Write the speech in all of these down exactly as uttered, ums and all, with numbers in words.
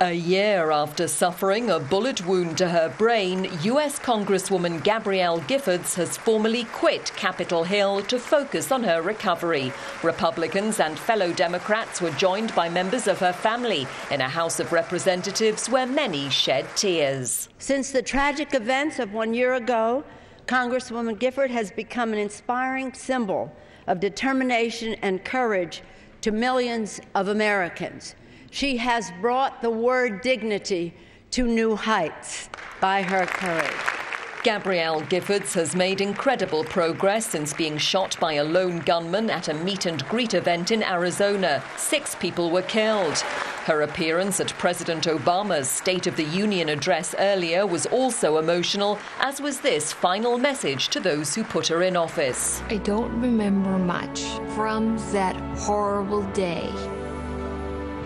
A year after suffering a bullet wound to her brain, U S Congresswoman Gabrielle Giffords has formally quit Capitol Hill to focus on her recovery. Republicans and fellow Democrats were joined by members of her family in a House of Representatives where many shed tears. Since the tragic events of one year ago, Congresswoman Giffords has become an inspiring symbol of determination and courage to millions of Americans. She has brought the word dignity to new heights by her courage. Gabrielle Giffords has made incredible progress since being shot by a lone gunman at a meet-and-greet event in Arizona. Six people were killed. Her appearance at President Obama's State of the Union address earlier was also emotional, as was this final message to those who put her in office. I don't remember much from that horrible day.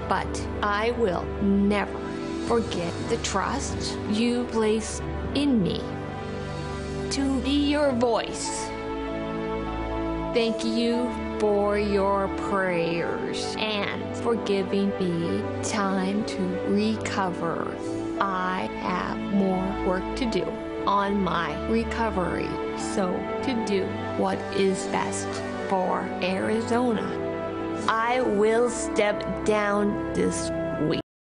But I will never forget the trust you place in me to be your voice. Thank you for your prayers and for giving me time to recover. I have more work to do on my recovery, so to do what is best for Arizona. I will step down this